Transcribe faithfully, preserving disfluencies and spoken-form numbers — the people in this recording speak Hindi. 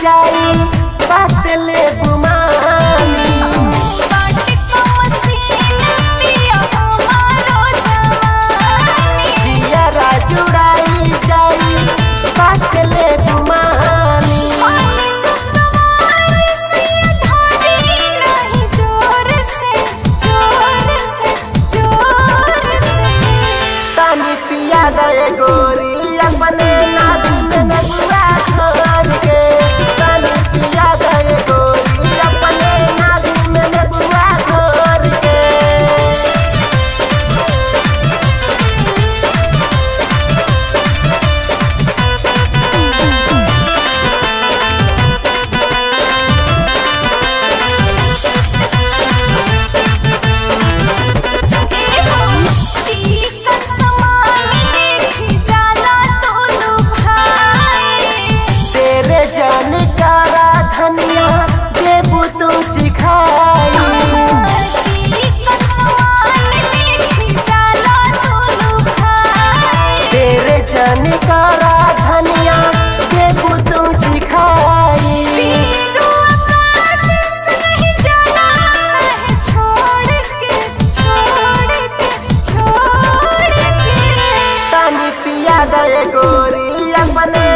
जाई पतले गुमानी बाटे को मसीन पिया हमारो जवानी जिया राजुड़ाई जाई पतले गुमानी पानी सुतवार से धारी नहीं जोर से जोर से जोर से तानी पिया गए गोरी अपने नाद में नगुआ घर के गोरी अपने